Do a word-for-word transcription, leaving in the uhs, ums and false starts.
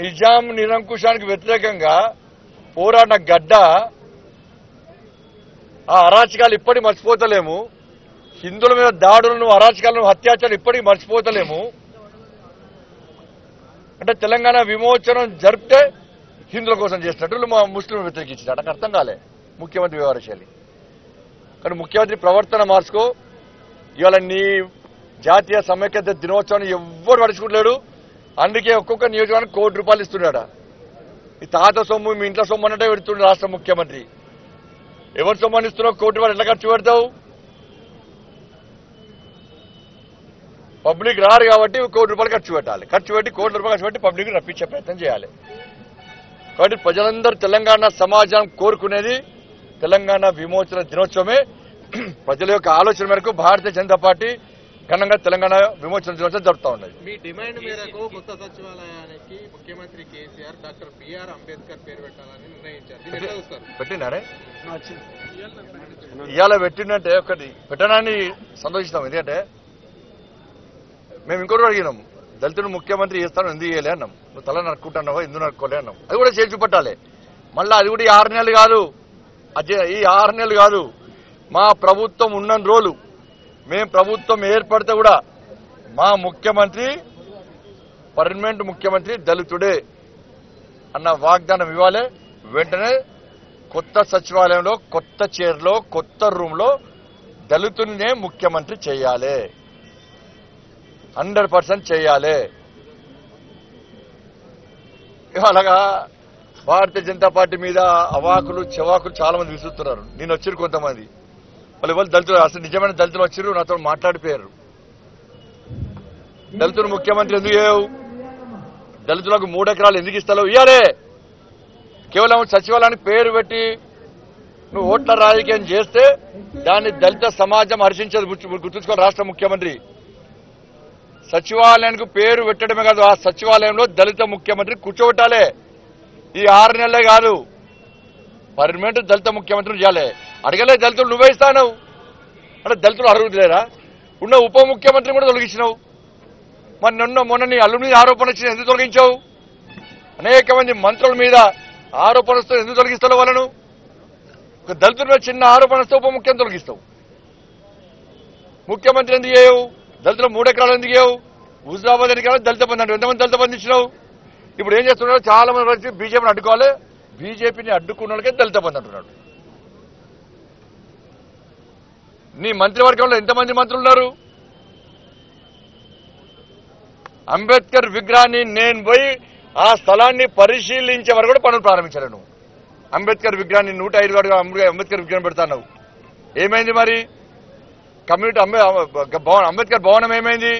నిజాం నిరంకుశానికి వ్యతిరేకంగా పోరాట గడ్డ ఆ అరాచకాలు ఇప్పటి మర్చిపోతలేము. హిందువుల మీద దాడులను అరాచకాలను హత్యాచారాలు ఇప్పటికీ మర్చిపోతలేము. అంటే తెలంగాణ విమోచనం జరిపితే హిందువుల కోసం చేసినట్టు మా ముస్లింలు వ్యతిరేకించారు. నాకు అర్థం కాలే ముఖ్యమంత్రి వ్యవహారశైలి. కానీ ముఖ్యమంత్రి ప్రవర్తన మార్చుకో. ఇవాళ నీ జాతీయ సమైక్యత దినోత్సవాన్ని ఎవ్వరు పడుచుకుంటలేడు. అందుకే ఒక్కొక్క నియోజకవర్గానికి కోటి రూపాయలు ఇస్తున్నాడా? ఈ తాత సొమ్ము మీ ఇంట్లో సొమ్ము అన్నట్టే పెడుతున్నాడు రాష్ట్ర ముఖ్యమంత్రి. ఎవరి సొమ్ము అని ఇస్తున్నావు? కోటి రూపాయలు ఎట్లా ఖర్చు పెడతావు? పబ్లిక్ రారు కాబట్టి కోటి రూపాయలు ఖర్చు పెట్టాలి. ఖర్చు పెట్టి కోటి రూపాయలు ఖర్చు పెట్టి పబ్లిక్ రప్పించే ప్రయత్నం చేయాలి. కాబట్టి ప్రజలందరూ తెలంగాణ సమాజం కోరుకునేది తెలంగాణ విమోచన దినోత్సవమే. ప్రజల యొక్క ఆలోచన మేరకు భారతీయ జనతా పార్టీ ఘనంగా తెలంగాణ విమోచన దినోత్సవం జరుపుతా ఉన్నది. మీ డిమాండ్ మేరకు కొత్త సచివాలయానికి ముఖ్యమంత్రి కేసీఆర్ డాక్టర్ బిఆర్ అంబేద్కర్ పేరు పెట్టాలని నిర్ణయించారు. పెట్టినారే ఇవాళ పెట్టిందంటే ఒకటి పెట్టడాన్ని సంతోషిస్తాం. ఎందుకంటే మేము ఇంకోటి అడిగినాం, దళితుడు ముఖ్యమంత్రి చేస్తాను ఎందుకు చేయలే అన్నాం. నువ్వు తల నరుక్కుంటున్నావా ఎందుకు నరుక్కోలే అన్నాం. అది కూడా చేసి చూపెట్టాలి. మళ్ళీ అది కూడా ఈ ఆరు నెలలు కాదు, అది ఈ ఆరు నెలలు కాదు, మా ప్రభుత్వం ఉన్న రోజులు మేము ప్రభుత్వం ఏర్పడితే కూడా మా ముఖ్యమంత్రి పర్మనెంట్ ముఖ్యమంత్రి దళితుడే అన్న వాగ్దానం ఇవ్వాలి. వెంటనే కొత్త సచివాలయంలో కొత్త చైర్లో కొత్త రూమ్లో దళితుడినే ముఖ్యమంత్రి చేయాలి. హండ్రెడ్ పర్సెంట్ చేయాలి. అలాగా భారతీయ జనతా పార్టీ మీద అవాకులు చెవాకులు చాలా మంది విసురుతున్నారు. నేను వచ్చారు కొంతమంది వాళ్ళు ఎవరు దళితులు అసలు నిజమైన దళితులు వచ్చారు నాతో మాట్లాడిపోయారు. దళితులు ముఖ్యమంత్రి ఎందుకు చేయవు? దళితులకు మూడు ఎకరాలు ఎందుకు ఇస్తావు? ఇవ్వాలే. కేవలం సచివాలయానికి పేరు పెట్టి నువ్వు ఓట్ల రాజకీయం చేస్తే దాన్ని దళిత సమాజం హర్షించదు. గుర్తుంచుకోవాలి రాష్ట్ర ముఖ్యమంత్రి. సచివాలయానికి పేరు పెట్టడమే కాదు, ఆ సచివాలయంలో దళిత ముఖ్యమంత్రి కూర్చోబెట్టాలి. ఈ ఆరు నెలలే కాదు, పర్మనెంట్ దళిత ముఖ్యమంత్రిని చేయాలి. అడగలే దళితులు నువ్వే ఇస్తావు అంటే దళితులు అడుగుతలేరా? ఉన్న ఉప ముఖ్యమంత్రిని కూడా తొలగించినావు. మరి నిన్న మొన్న నీ అల్లుని ఆరోపణ వచ్చిన ఎందుకు తొలగించావు? అనేక మంది మంత్రుల మీద ఆరోపణ వస్తే ఎందుకు తొలగిస్తావు? వాళ్ళను ఒక దళితుల మీద చిన్న ఆరోపణ వస్తే ఉప ముఖ్యం తొలగిస్తావు. ముఖ్యమంత్రి ఎందుకు చేయవు? దళితులు మూడు ఎకరాలు ఎందుకు చేయవు? హుజాబాద్ ఎన్నికలు దళిత బంధు అంటే ఎంతమంది దళిత బంధు ఇచ్చినావు? ఇప్పుడు ఏం చేస్తున్నాడు? చాలా మంది వచ్చి బీజేపీని అడ్డుకోవాలి, బీజేపీని అడ్డుకున్న వాళ్ళకే దళిత బంధు అంటున్నాడు. నీ మంత్రివర్గంలో ఎంతమంది మంత్రులు ఉన్నారు? అంబేద్కర్ విగ్రహాన్ని నేను పోయి ఆ స్థలాన్ని పరిశీలించే వరకు కూడా పనులు ప్రారంభించాను నువ్వు. అంబేద్కర్ విగ్రహాన్ని నూట ఐదు వాడు అంబేద్కర్ విగ్రహం పెడతాను. ఏమైంది మరి? కమ్యూనిటీ అంబే భవన్ అంబేద్కర్ భవనం ఏమైంది?